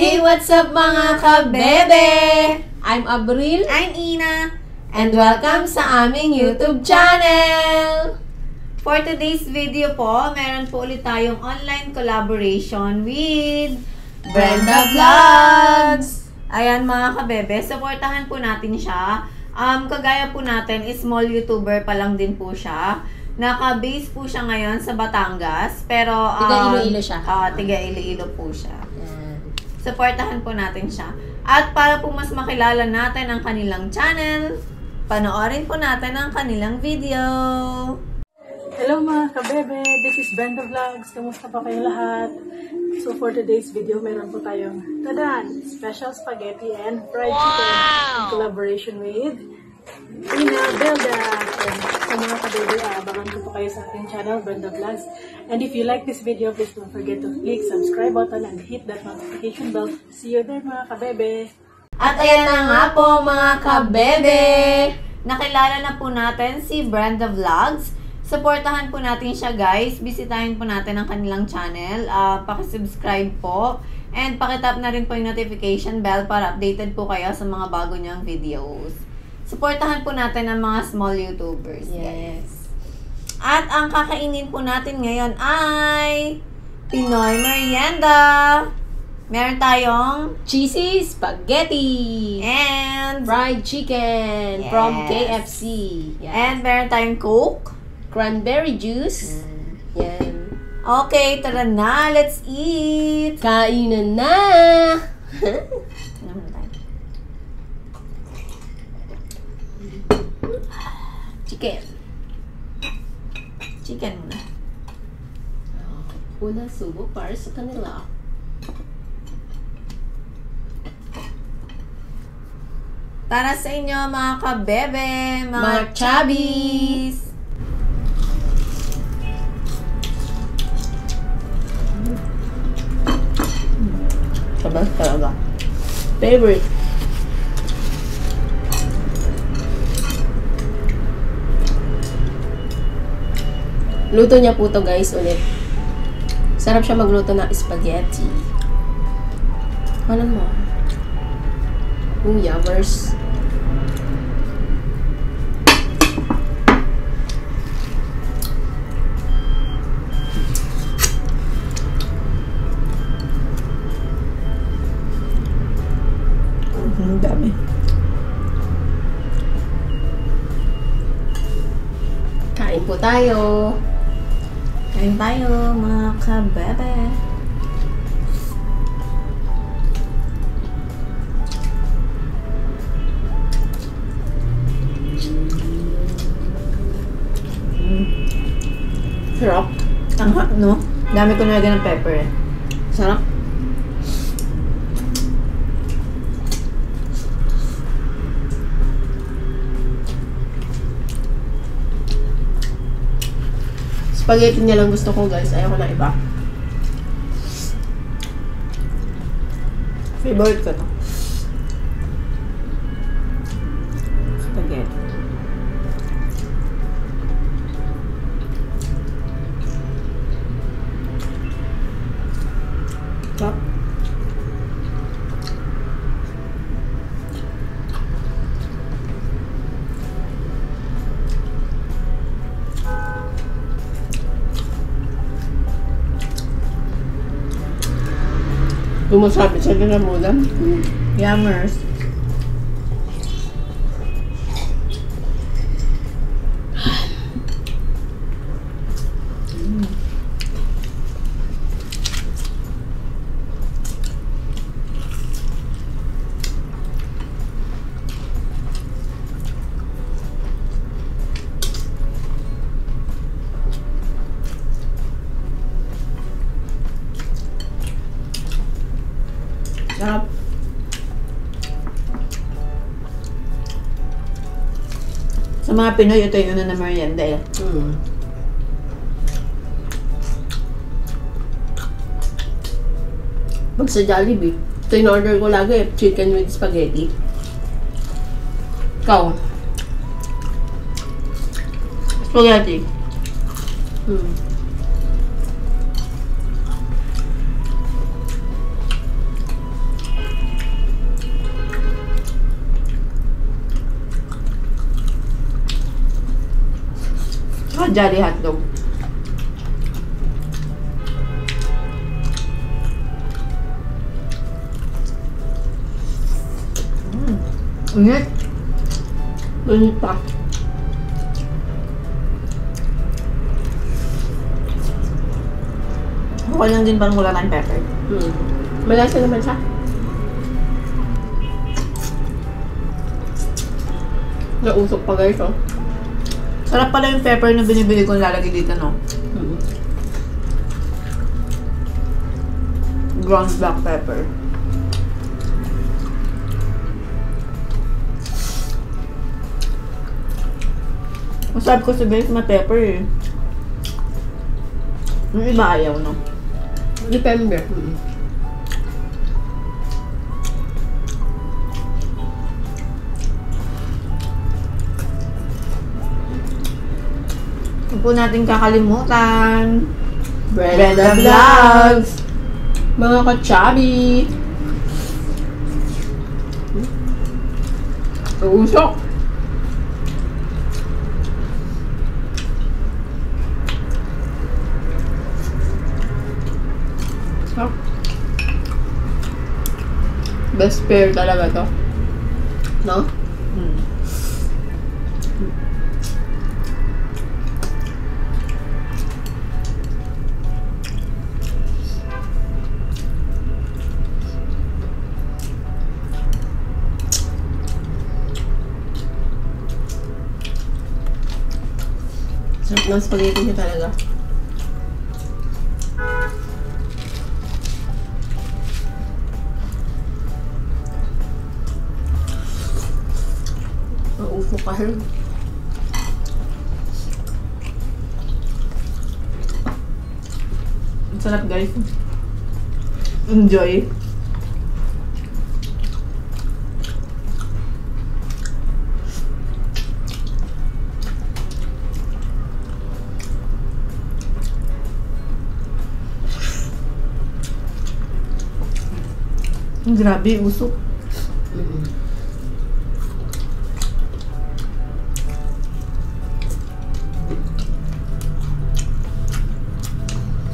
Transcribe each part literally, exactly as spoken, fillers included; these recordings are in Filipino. Hey, what's up mga kabebe? I'm Abril. I'm Ina. And welcome sa aming YouTube channel! For today's video po, meron po ulit tayong online collaboration with Brenda Vlogs! Ayan mga kabebe, supportahan po natin siya. Um, kagaya po natin, small YouTuber pa lang din po siya. Naka-base po siya ngayon sa Batangas, pero... Um, tiga Iloilo siya. Oo, uh, tiga Iloilo po siya. Supportahan po natin siya. At para po mas makilala natin ang kanilang channel, panoorin po natin ang kanilang video. Hello mga kabebe, this is Brenda Vlogs. Kamusta po kayo lahat? So for today's video, meron po tayong tadan, special spaghetti and fried chicken in collaboration with Ynah Belda. So mga kabebe, abangan po po kayo sa ating channel, Brenda Vlogs. And if you like this video, please don't forget to click subscribe button and hit that notification bell. See you there mga kabebe! At ayan na nga po mga kabebe! Nakilala na po natin si Brenda Vlogs. Supportahan po natin siya guys. Bisitahin po natin ang kanilang channel. Uh, pakisubscribe po. And pakitap na rin po yung notification bell para updated po kayo sa mga bago niyang videos. Supportahan po natin ang mga small YouTubers. Yes. Guys. At ang kakainin po natin ngayon ay Pinoy Merienda. Meron tayong cheesy spaghetti and fried chicken yes. from K F C. Yes. And meron tayong Coke. Cranberry juice. Mm. Yan. Okay, tara na. Let's eat. Kainan na. Chicken. Chicken muna. Una subo para sa kanila. Para sa inyo mga kabebe, mga chubbies. Best talaga. Favorite. Luto niya po to guys ulit. Sarap siya magluto ng spaghetti. Kanan mo. Oh, yummers. Dami. Kain po tayo. Kain tayo mga kabebe. Mm. Sarap. Ang hot, no? Dami ko nalagyan ng pepper eh. Sarap. Spaghetti niya lang gusto ko guys, ayaw ko na iba. Favorite ko to. Spaghetti. Top. Tumasabi siya din ang mula. Mm. Yummers. Mm. Sarap. Sa mga Pinoy, ito yung una na merienda eh. Mm. Pag sa Jollibee, ito yung order ko lagi eh, chicken with spaghetti. Ikaw. Spaghetti. Mm. Daddy hotdog. Mm. Init. Init pa. Mukha lang din parang wala ng pepper. Mm. Malasa naman siya. Nausok pa guys, oh. Sarap pala yung pepper na binibili ko lalagay dito, no? Mm-hmm. Ground black pepper. Masarap ko sabihin sa mga pepper, eh. Yung iba ayaw, no? Depende. Mm-hmm. Huwag po natin kakalimutan Brenda Vlogs, mga kachabi. Usok. Usok. Best pair talaga to, no? Hmm. Ng spaghetti niya talaga. Mauso pa rin. Ang sarap guys. Enjoy. Grabe, usok. Mm-hmm.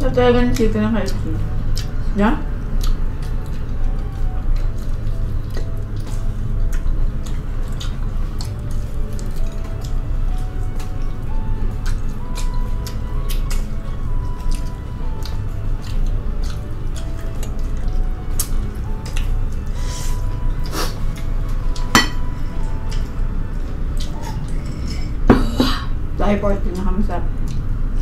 So, talagang sito ng K F C. Yeah? Thai part yung nakamasarap.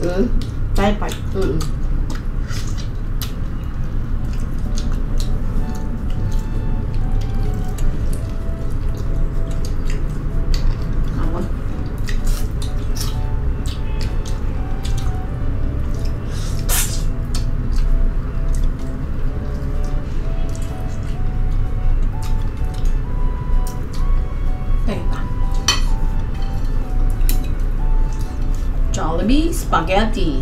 Mm? Thai part. Mm-mm. Angot. Teka. Jollibee spaghetti.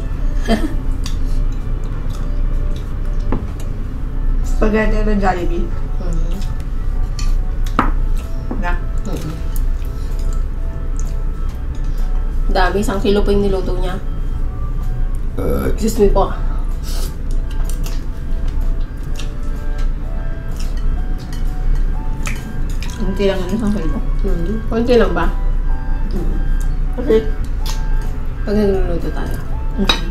Spaghetti at Jollibee. Mm-hmm. Na? Mm-hmm. Dami, isang kilo po yung niluto niya. Uh, Excuse me po. Kunti lang yun, isang kilo. Mm-hmm. Kunti lang ba? Mm-hmm. Okay. Pag nagluluto tayo. Mm-hmm.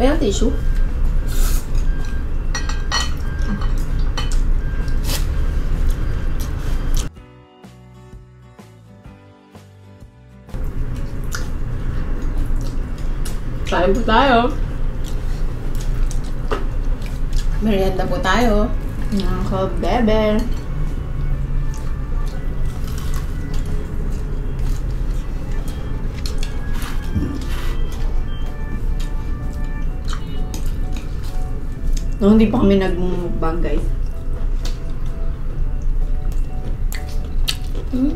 May ang tissue? Kain po tayo. Merienda po tayo. Nako, bebe. No, hindi pa kami nagmumukbang, guys. Hmm?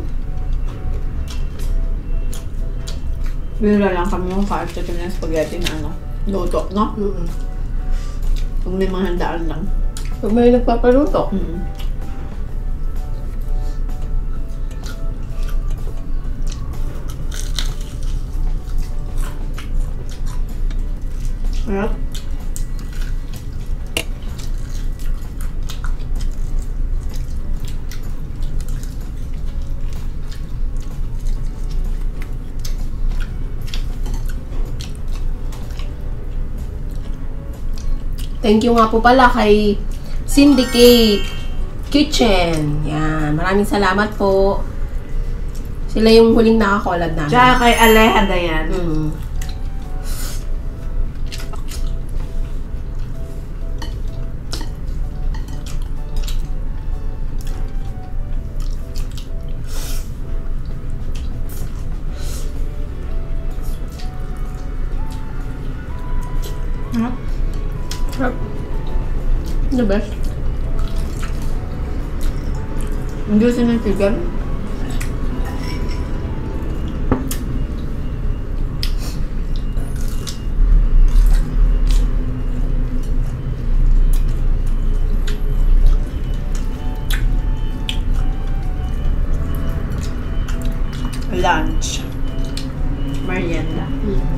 Bira lang kami yung ka-archit ng spaghetti na ano, luto, no? Mm-hmm. Pag may mga handaan lang. Pag may nagpapaluto? Mm-hmm. Yeah. Thank you nga po pala kay Syndicate Kitchen. Yan. Maraming salamat po. Sila yung huling nakakolab namin. Tsaka kay Alejandra yan. Mm. The best. Ang juicy ng chicken. Lunch. Merienda. Mm.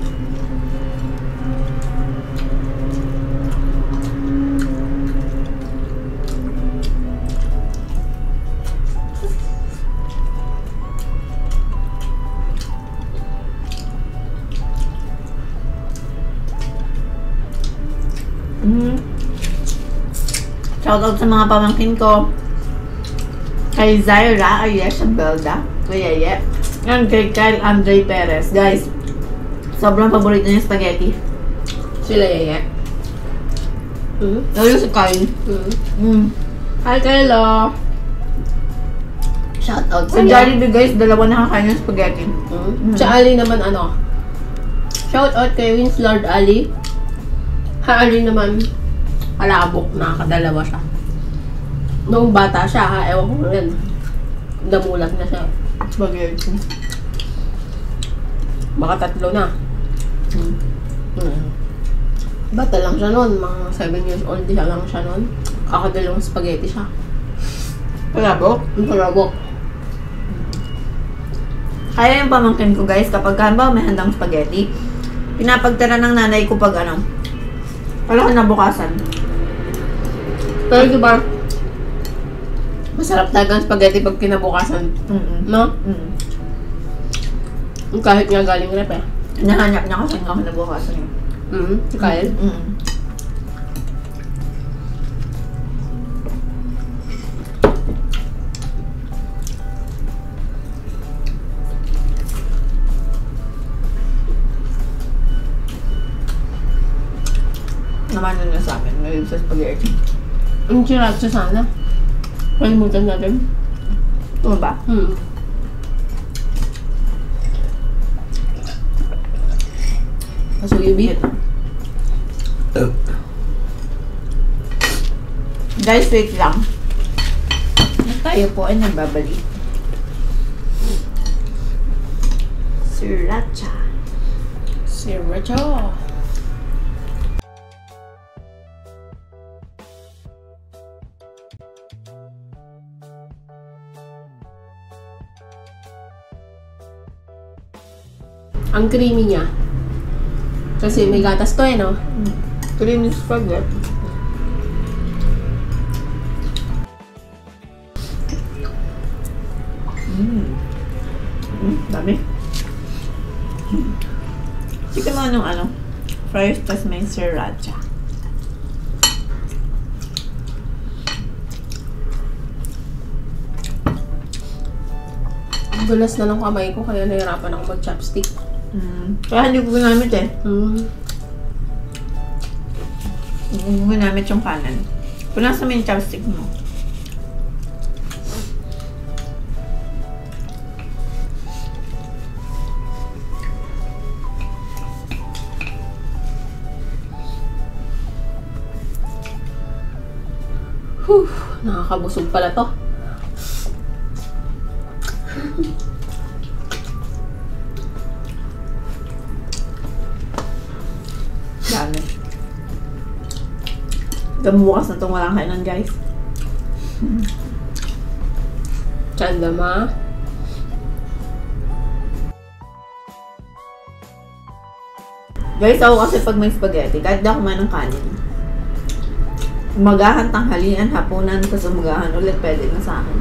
Shoutout sa mga pamangkin ko. Kay Zyra, ay Ynah Belda, kay Yeye, and kay Kyle Andre Perez. Guys, sobrang paborito niya spaghetti. Sila Yeye. Mm. Lalo si Kyle. Mm. Mm. Hi Kylo! Shoutout sa Jollibee guys, dalawa nakakain ng spaghetti. Mm. Mm. Sa Ali naman ano? Shoutout kay Winslord Ali. Ha, Ali naman. Palabok, nakakadalawa siya. Noong bata siya, ha, ewan ko rin. Damulat na siya. Spaghetti. Baka tatlo na. Hmm. Hmm. Bata lang siya noon. Mga seven years old siya lang siya noon. Kakadalawang spaghetti siya. Palabok? Palabok. Kaya yung pamangkin ko guys, kapag hamba may handang spaghetti, pinapagtara ng nanay ko pag ano, wala na bukasan. Pero diba, masarap talaga ang spaghetti pag kinabukasan. Mm-mm. No? Mm-mm. Kahit nga galing rep eh. Nahanap niya kasi nga kinabukasan. Mm-mm. Kahit? Mm-mm. Naman na sa amin, ngayon sa spaghetti. Ang chiracho sana. Kalimutan natin. Ano ba? Hmm. Masugibihit. Uh. Guys, wait lang. Tayo po ay nagbabalik. Sriracha. Sriracha. Ang creamy niya. Kasi may gatas to eh, no? Mm. Creamy spaghetti. Mmm. Mmm, dami. Chicken mo nung ano? Fries, tas may sriracha. Gulas na lang kamay ko, kaya nahirapan ako mag-chopstick. Mm. Kaya hindi ko ginamit eh. Mm. Hindi ko ginamit yung kanan. Punasan mo yung chopstick mo. Whew! Nakakabusog pala to. Gamukas na itong walang kainan, guys. Chandama. Guys, ako kasi pag may spaghetti, kahit di ako man ng kanin, umagahan, tanghalian, hapunan, tapos umagahan ulit, pwede na sa akin.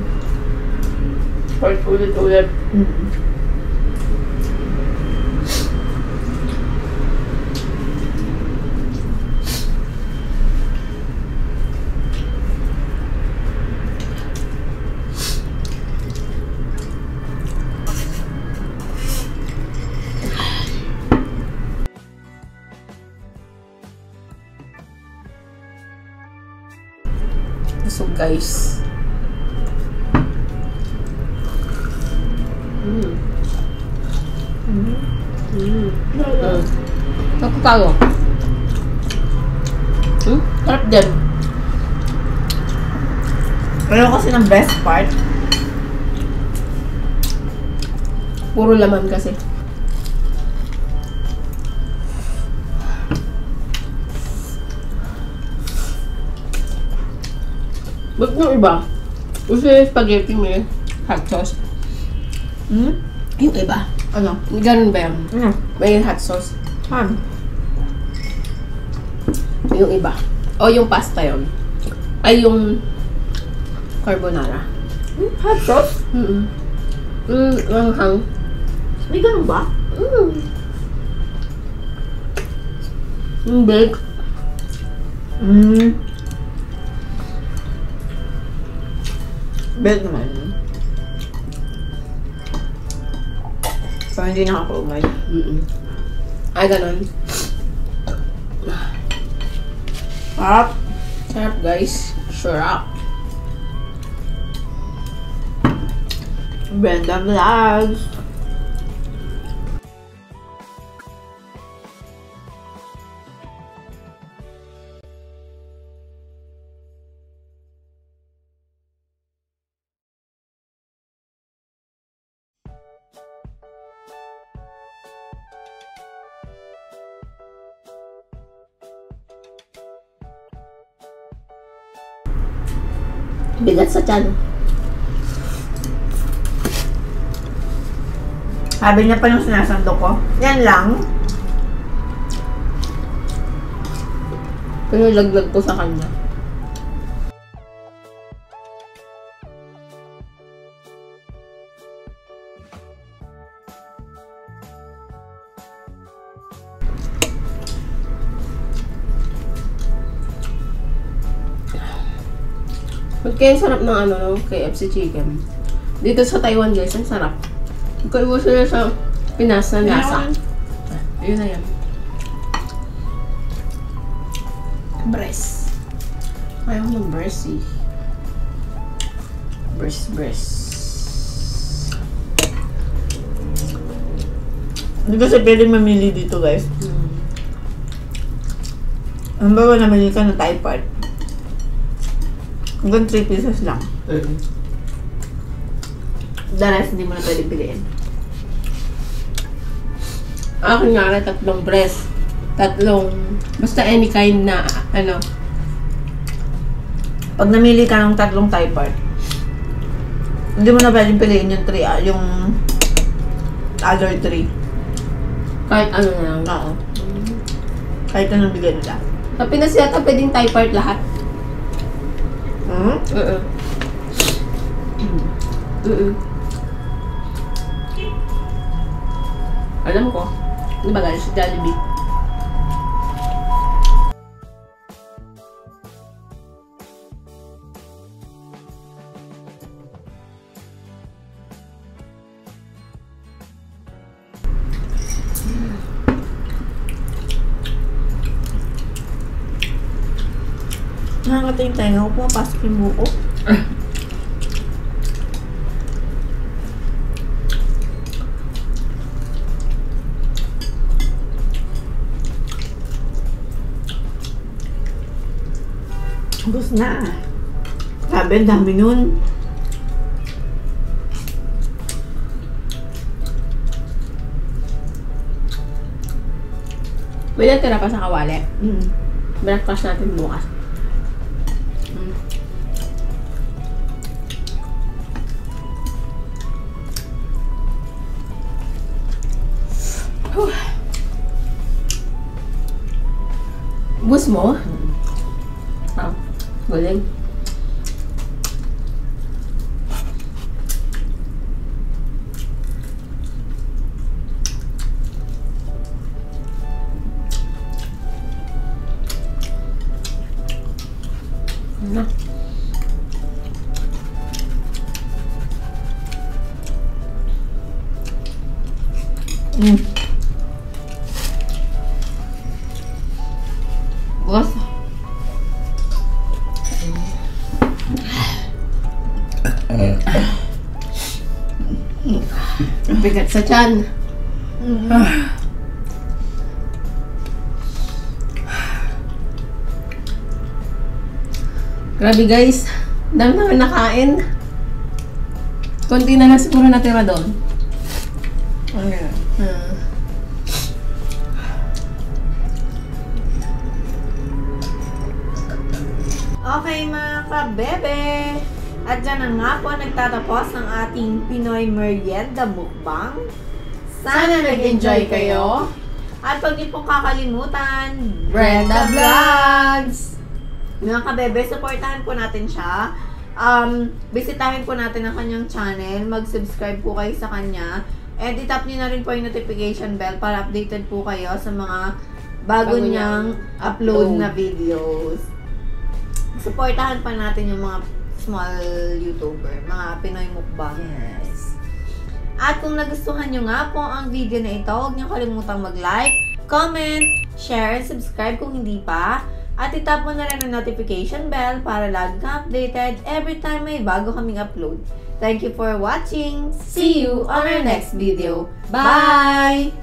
Part ulit-ulit. Mm-hmm. So guys, mm. Mm. Mm. Uh. Ako tayo. Hmm? Sarap din. Pero kasi ng best part, puro laman kasi. But yung iba, gusto yung spaghetti may hot sauce. Hmm? Yung iba, ano? Ganun ba yan? Mm. May hot sauce. Han. Yung iba. O yung pasta yun. Ay yung carbonara. Mm, hot sauce? Mm-mm. Mm, langhang. May ganun ba? Mm. Yung bake. Mm. Bed naman. So, hindi nakakulumay. Mm-mm. Ay, ganun. Sarap. Sarap, guys. Sarap. Brenda Vlogs. Bigat sa tiyan. Sabi niya pa yung sinasando ko. Yan lang. Pero laglag ko sa kanya. Okay, sarap ng ano, no? K F C chicken. Dito sa Taiwan, guys, ang sarap. Kaiwas nila sa Pinas na lasa. Ayun na yan. Breast. Ayaw ng breast, eh. Breast, breast. Hindi kasi pwede mamili dito, guys. Ang bago namili ka ng Thai part. Hanggang three pieces lang. Mm-hmm. The rest, hindi mo na pwede piliin. Ako nga na tatlong breast. Tatlong, basta any kind na, ano. Pag namili ka ng tatlong thigh part, hindi mo na pwede piliin yung three, ah, yung other three. Kahit ano na lang. Oo. Mm-hmm. Kahit anong bigyan nila. Sa Pinas yata, pwedeng thigh part lahat. Mm-hmm. Uh-uh. Uh-uh. Alam ko. Ano ba guys? Si Jollibee. Nakakating tayo po, pasok yung buko. Ubus na. Sabi, dami nun. Pwede tira pa sa kawali. Mm. Breakfast natin bukas. Gusto mo? Mm-hmm. Ah, galing. Na. Mm. What's bigat sa tiyan. Mm-hmm. Grabe guys, dami namin nakain. Konti na lang siguro natira doon. Okay. Hmm. Okay mga kabebe! At dyan na nga po nagtatapos ng ating Pinoy Merienda Mukbang. Sana nag-enjoy kayo. At pag di pong kakalimutan, Brenda Vlogs! Mga kabebe, supportahan po natin siya. Um, bisitahin po natin ang kanyang channel. Mag-subscribe po kayo sa kanya. And itap niyo na rin po yung notification bell para updated po kayo sa mga bago, bago niyang upload, upload na videos. Supportahan pa natin yung mga small YouTuber, mga Pinoy mukbang. Yes. At kung nagustuhan nyo nga po ang video na ito, huwag niyo kalimutang mag-like, comment, share, and subscribe kung hindi pa. At itap mo na rin ang notification bell para lagi ka updated every time may bago kaming upload. Thank you for watching. See you on our next video. Bye!